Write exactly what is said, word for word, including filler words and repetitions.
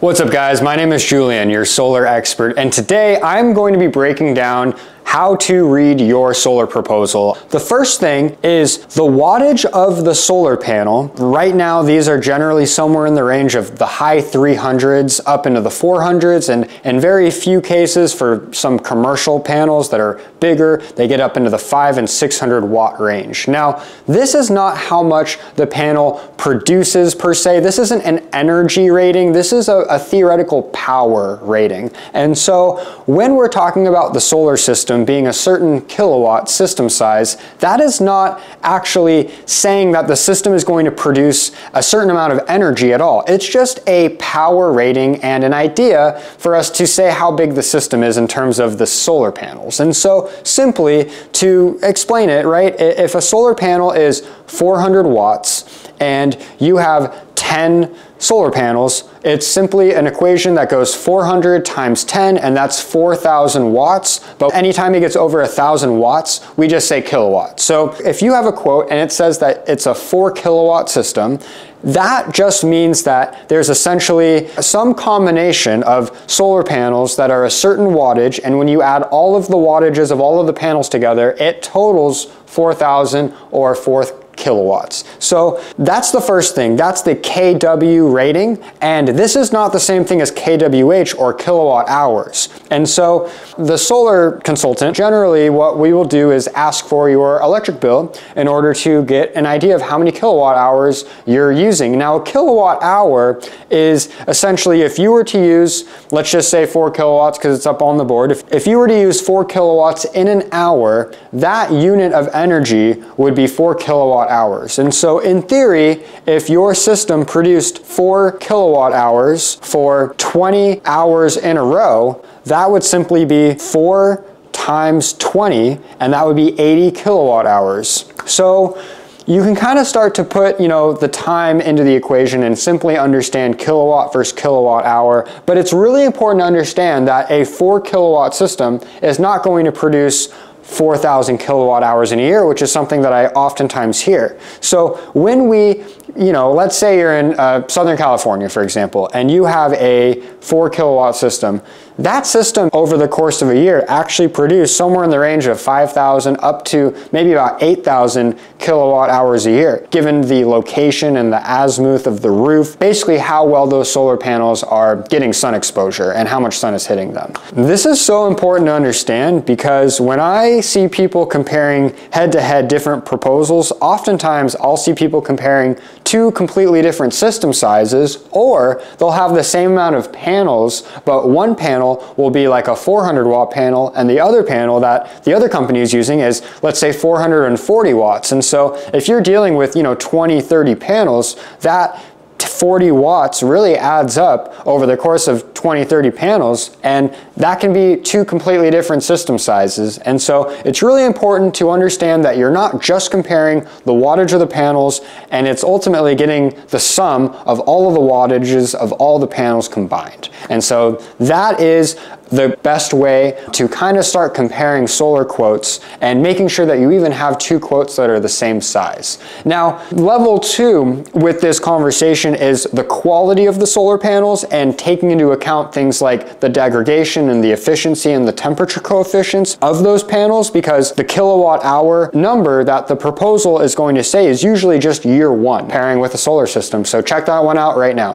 What's up guys, my name is Julian, your solar expert, and today I'm going to be breaking down how to read your solar proposal. The first thing is the wattage of the solar panel. Right now, these are generally somewhere in the range of the high three hundreds up into the four hundreds, and in very few cases for some commercial panels that are bigger, they get up into the five and six hundred watt range. Now, this is not how much the panel produces per se. This isn't an energy rating. This is a, a theoretical power rating. And so when we're talking about the solar system being a certain kilowatt system size, that is not actually saying that the system is going to produce a certain amount of energy at all. It's just a power rating and an idea for us to say how big the system is in terms of the solar panels. And so simply to explain it, right, if a solar panel is four hundred watts and you have ten solar panels, it's simply an equation that goes four hundred times ten, and that's four thousand watts. But anytime it gets over one thousand watts, we just say kilowatts. So if you have a quote and it says that it's a four kilowatt system, that just means that there's essentially some combination of solar panels that are a certain wattage, and when you add all of the wattages of all of the panels together, it totals four thousand or four kilowatts. So that's the first thing. That's the K W rating. And this is not the same thing as K W H or kilowatt hours. And so the solar consultant, generally what we will do is ask for your electric bill in order to get an idea of how many kilowatt hours you're using. Now, a kilowatt hour is essentially if you were to use, let's just say four kilowatts because it's up on the board. If, if you were to use four kilowatts in an hour, that unit of energy would be four kilowatt hours. And so in theory, if your system produced four kilowatt hours for twenty hours in a row, that would simply be four times twenty, and that would be eighty kilowatt hours. So you can kind of start to put, you know, the time into the equation and simply understand kilowatt versus kilowatt hour. But it's really important to understand that a four kilowatt system is not going to produce four thousand kilowatt hours in a year, which is something that I oftentimes hear. So when we, you know, let's say you're in uh, Southern California, for example, and you have a four kilowatt system, that system over the course of a year actually produced somewhere in the range of five thousand up to maybe about eight thousand kilowatt hours a year, given the location and the azimuth of the roof, basically how well those solar panels are getting sun exposure and how much sun is hitting them. This is so important to understand because when I see people comparing head-to-head different proposals, oftentimes I'll see people comparing two completely different system sizes, or they'll have the same amount of panels, but one panel will be like a four hundred watt panel and the other panel that the other company is using is, let's say, four hundred forty watts. And so if you're dealing with, you know, twenty, thirty panels, that forty watts really adds up over the course of twenty, thirty panels, and that can be two completely different system sizes. And so it's really important to understand that you're not just comparing the wattage of the panels, and it's ultimately getting the sum of all of the wattages of all the panels combined. And so that is the best way to kind of start comparing solar quotes and making sure that you even have two quotes that are the same size. Now, level two with this conversation is the quality of the solar panels and taking into account things like the degradation and the efficiency and the temperature coefficients of those panels, because the kilowatt hour number that the proposal is going to say is usually just year one pairing with a solar system. So check that one out right now.